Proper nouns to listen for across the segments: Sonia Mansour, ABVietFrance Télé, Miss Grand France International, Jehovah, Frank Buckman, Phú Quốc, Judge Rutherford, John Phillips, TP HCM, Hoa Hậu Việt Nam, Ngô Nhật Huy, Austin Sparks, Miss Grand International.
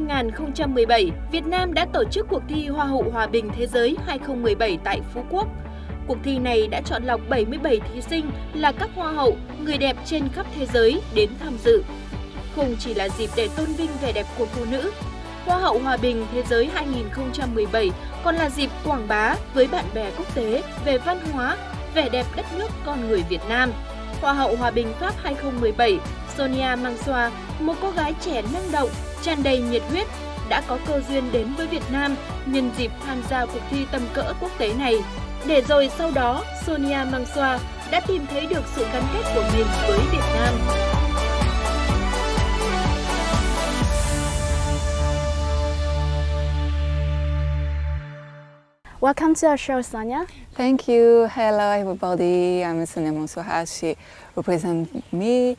2017, Việt Nam đã tổ chức cuộc thi Hoa hậu Hòa bình Thế giới 2017 tại Phú Quốc. Cuộc thi này đã chọn lọc 77 thí sinh là các hoa hậu, người đẹp trên khắp thế giới đến tham dự. Không chỉ là dịp để tôn vinh vẻ đẹp của phụ nữ, Hoa hậu Hòa bình Thế giới 2017 còn là dịp quảng bá với bạn bè quốc tế về văn hóa, vẻ đẹp đất nước con người Việt Nam. Hoa hậu Hòa bình Pháp 2017, Sonia Mansour, một cô gái trẻ năng động, tràn đầy nhiệt huyết, đã có cơ duyên đến với Việt Nam nhân dịp tham gia cuộc thi tầm cỡ quốc tế này. Để rồi sau đó, Sonia Mansour đã tìm thấy được sự gắn kết của mình với Việt Nam. Welcome to our show, Sonia. Thank you. Hello, everybody. I'm Sonia Mansour. She represents me.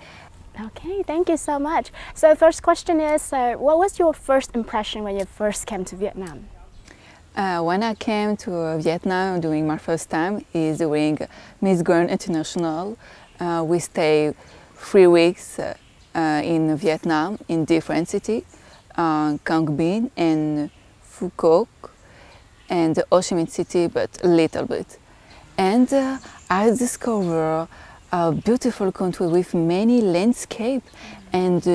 Okay, thank you so much. So first question is, what was your first impression when you first came to Vietnam? When I came to Vietnam during my first time is during Miss Grand International. We stayed 3 weeks in Vietnam in different cities, Cang Binh and Phu Quoc, and Ho Chi Minh City, but a little bit. And I discovered a beautiful country with many landscapes and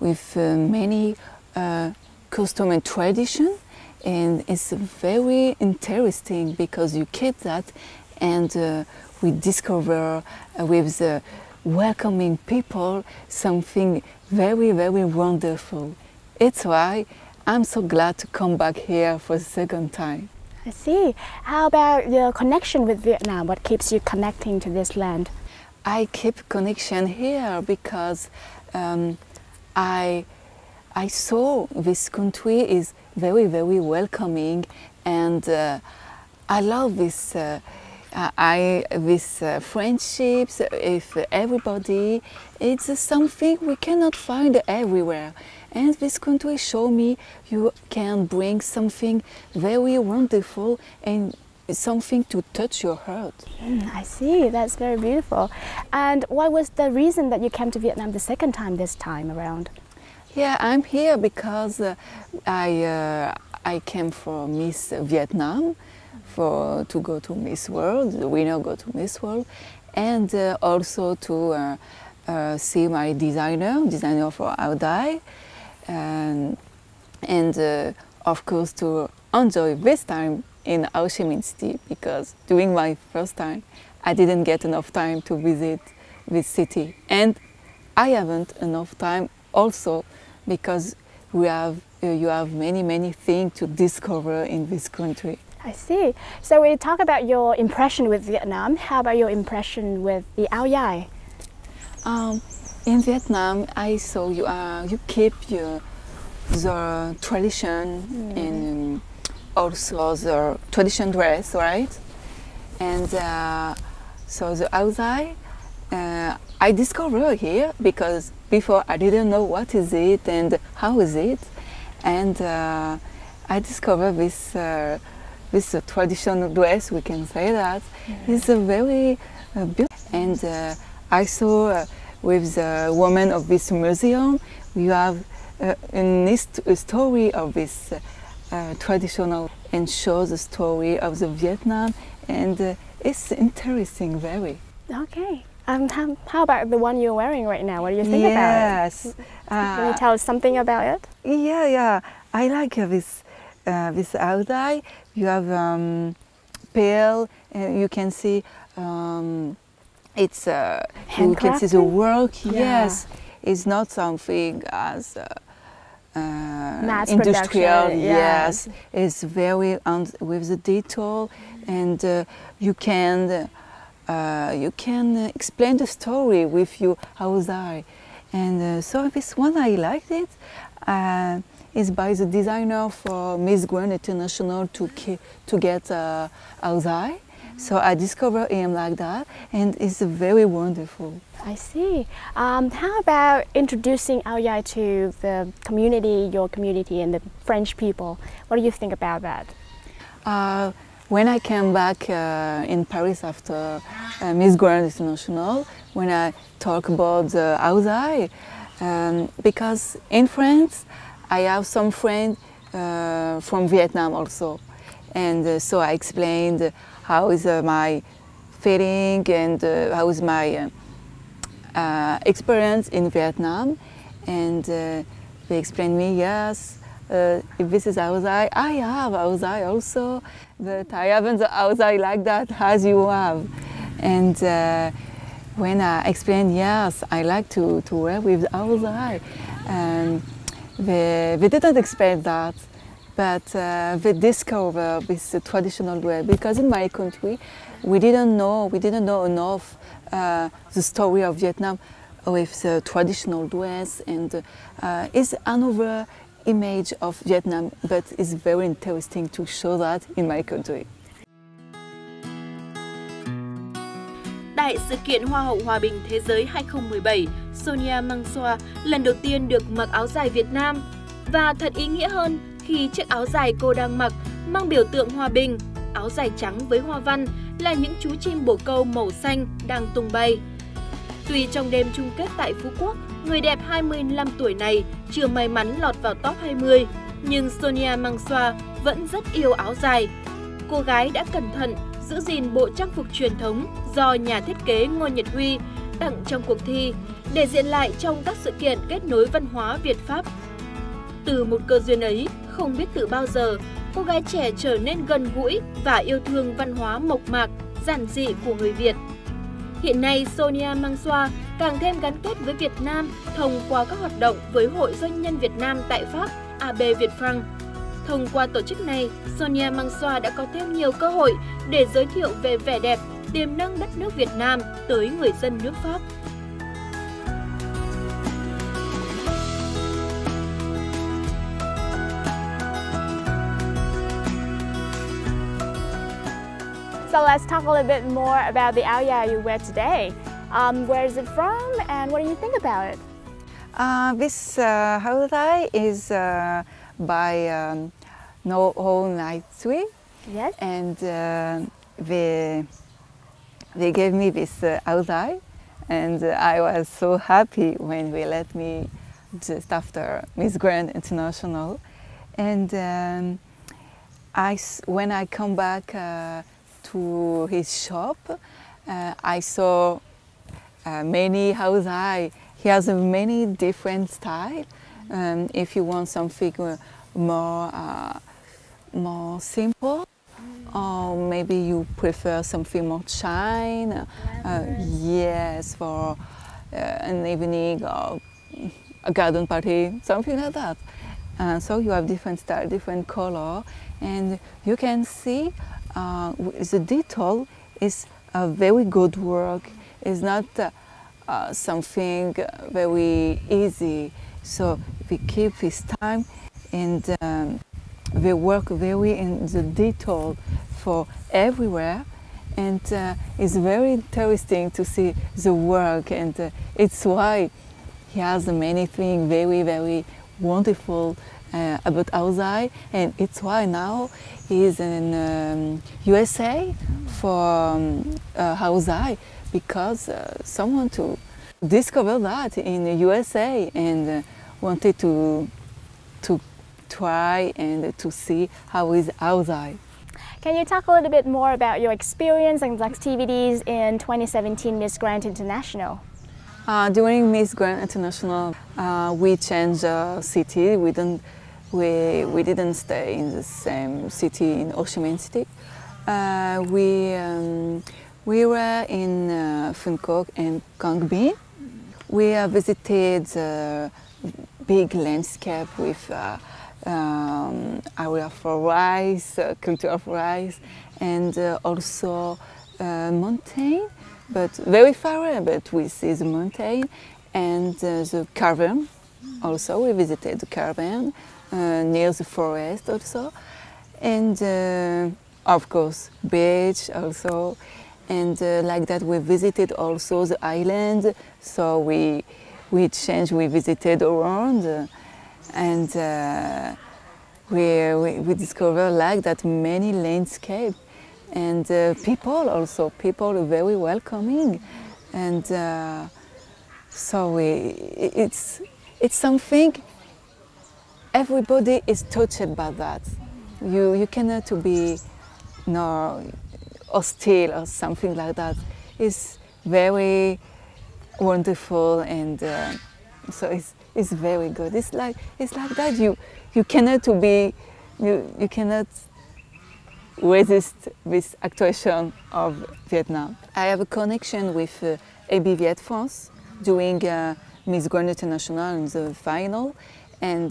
with many custom and tradition. And it's very interesting because you keep that, and we discover with the welcoming people something very, very wonderful. It's why I'm so glad to come back here for the second time. I see. How about your connection with Vietnam? What keeps you connecting to this land? I keep connection here because I saw this country is very, very welcoming, and I love this friendships with everybody. It's something we cannot find everywhere. And this country showed me you can bring something very wonderful and something to touch your heart. I see, that's very beautiful. And what was the reason that you came to Vietnam the second time this time around? Yeah, I'm here because I came for Miss Vietnam to go to Miss World, the winner go to Miss World, and also to see my designer for Audai. And of course to enjoy this time in Ho Chi Minh City, because during my first time I didn't get enough time to visit this city, and I haven't enough time also because we have you have many things to discover in this country. I see. So we talk about your impression with Vietnam. How about your impression with the Ao Yai? In Vietnam, I saw you keep the tradition and also the tradition dress, right? And so the outside, I discovered here because before I didn't know what is it and how is it, and I discovered this this traditional dress. We can say that it's a very beautiful. And I saw with the woman of this museum, we have a story of this traditional and shows the story of the Vietnam, and it's interesting very. Okay, how about the one you're wearing right now? What do you think about it? Yes. Can you tell us something about it? Yeah. I like this outfit. You have pale, you can see it's you can see the work. Yes, it's not something as industrial. Yes, it's very with the detail, and you can explain the story with your outfit. And so this one I liked it. Is by the designer for Miss Grand International to get Audai. So I discovered him like that, and it's very wonderful. I see. How about introducing Audai to the community, your community, and the French people? What do you think about that? When I came back in Paris after Miss Grand International, when I talk about Audai, because in France, I have some friends from Vietnam also, and so I explained how is my feeling and how is my experience in Vietnam, and they explained me, yes, if this is Aozai, I have Aozai also, but I haven't the Aozai like that as you have. And when I explained, yes, I like to wear with Aozai, they didn't expect that, but they discovered this traditional way, because in my country we didn't know enough the story of Vietnam with the traditional dress, and is another image of Vietnam, but it's very interesting to show that in my country. Tại sự kiện Hoa hậu Hòa bình Thế giới 2017, Sonia Mansour lần đầu tiên được mặc áo dài Việt Nam. Và thật ý nghĩa hơn khi chiếc áo dài cô đang mặc mang biểu tượng hòa bình, áo dài trắng với hoa văn là những chú chim bồ câu màu xanh đang tung bay. Tuy trong đêm chung kết tại Phú Quốc, người đẹp 25 tuổi này chưa may mắn lọt vào top 20, nhưng Sonia Mansour vẫn rất yêu áo dài. Cô gái đã cẩn thận giữ gìn bộ trang phục truyền thống do nhà thiết kế Ngô Nhật Huy tặng trong cuộc thi để diện lại trong các sự kiện kết nối văn hóa Việt-Pháp. Từ một cơ duyên ấy, không biết từ bao giờ, cô gái trẻ trở nên gần gũi và yêu thương văn hóa mộc mạc, giản dị của người Việt. Hiện nay, Sonia Mansour càng thêm gắn kết với Việt Nam thông qua các hoạt động với Hội Doanh nhân Việt Nam tại Pháp ABVietFrance. Thông qua tổ chức này, Sonia Mansour đã có thêm nhiều cơ hội để giới thiệu về vẻ đẹp, tiềm năng đất nước Việt Nam tới người dân nước Pháp. So let's talk a little bit more about the áo dài you wear today. Where is it from, and what do you think about it? This áo dài is by Ngô Nhật Huy. Yes. And they gave me this áo dài, and I was so happy when they let me just after Miss Grand International. And when I come back to his shop, I saw many áo dài. He has many different styles. If you want something more simple, or maybe you prefer something more shine, yes, for an evening or a garden party, something like that. So you have different style, different color, and you can see the detail is a very good work. It's not something very easy. So we keep this time, and we work very in the detail for everywhere, and it's very interesting to see the work, and it's why he has many things very, very wonderful about áo dài, and it's why now he is in USA for áo dài, because someone to discover that in the USA and wanted to try and to see how is áo dài. Can you talk a little bit more about your experience and activities in 2017 Miss Grand International? During Miss Grand International, we changed city. We didn't stay in the same city, in Ho Chi Minh City. We were in Phuc Ngoc and Quang Binh. We visited the big landscape with area for rice, culture of rice, and also mountain, but very far, but we see the mountain and the cavern. Also, we visited the cavern near the forest also, and of course beach also, and like that we visited also the island. So we changed, we visited around, and we discovered like that many landscapes, and people are very welcoming, and so it's something everybody is touched by that. You cannot to be hostile or something like that. It's very wonderful, and so it's very good. It's like that. You cannot to be you cannot resist this actuation of Vietnam. I have a connection with ABVietFrance during Miss Grand International in the final, and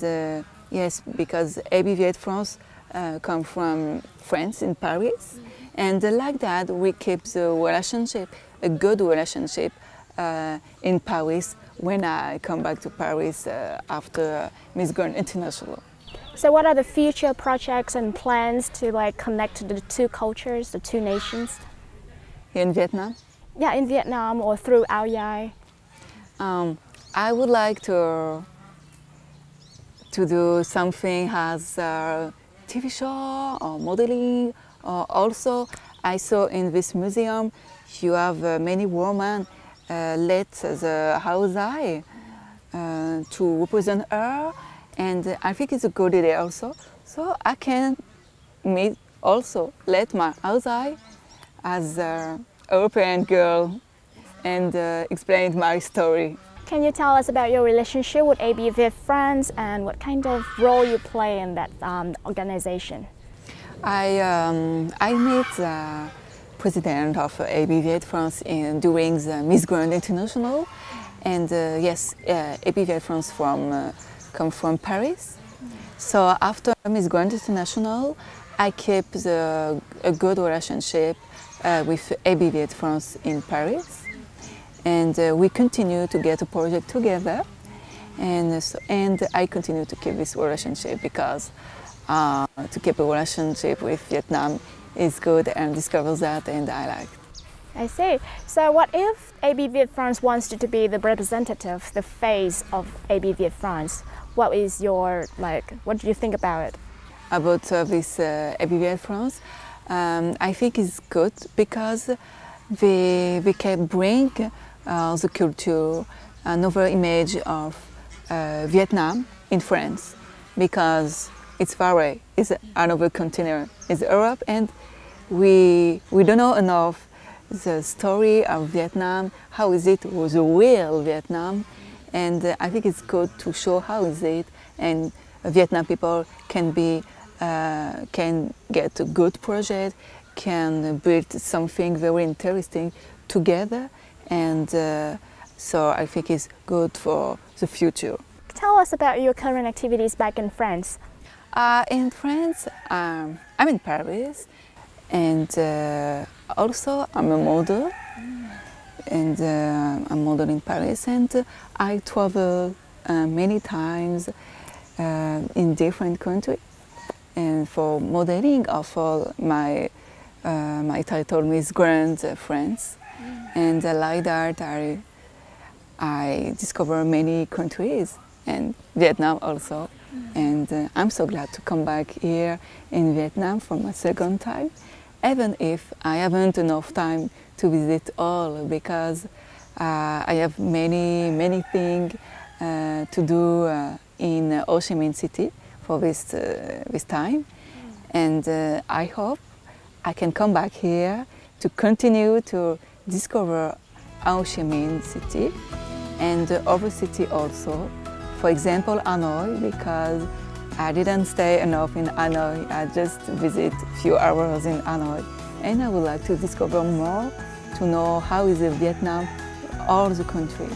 yes, because ABVietFrance come from France in Paris, and like that we keep the relationship, a good relationship in Paris when I come back to Paris after Miss Grand International. So what are the future projects and plans to like connect the two cultures, the two nations? In Vietnam? Yeah, in Vietnam or through Ao Giai. I would like to do something as a TV show or modeling. Or also, I saw in this museum you have many women let the Ao Giai to represent her. And I think it's a good idea also. So I can meet also, let my Ao Giai as an European girl and explain my story. Can you tell us about your relationship with ABVietFrance and what kind of role you play in that organization? I met the president of ABVietFrance during the Miss Grand International. And yes, ABVietFrance come from Paris. So after Miss Grand International, I kept a good relationship with ABVietFrance in Paris. And we continue to get a project together. And I continue to keep this relationship because to keep a relationship with Vietnam is good and discover that, and I like. I see. So what if ABVietFrance wants you to be the representative, the face of ABVietFrance? What is your, like, what do you think about it? About this ABVietFrance, I think it's good because we can bring the culture, another image of Vietnam in France, because it's far away, it's another continent, it's Europe, and we don't know enough the story of Vietnam, how is it was the real Vietnam, and I think it's good to show how is it, and Vietnam people can get a good project, can build something very interesting together, and so I think it's good for the future. Tell us about your current activities back in France. In France, I'm in Paris, and also I'm a model, and I'm model in Paris, and I travel many times in different countries, and for modeling or for my title is Grand France, and like that I discover many countries and Vietnam also. And I'm so glad to come back here in Vietnam for my second time, even if I haven't enough time to visit all, because I have many things to do in Ho Chi Minh City for this time. And I hope I can come back here to continue to discover Ho Chi Minh City and other city also. For example, Hanoi, because I didn't stay enough in Hanoi. I just visit a few hours in Hanoi. And I would like to discover more, to know how is Vietnam, all the country.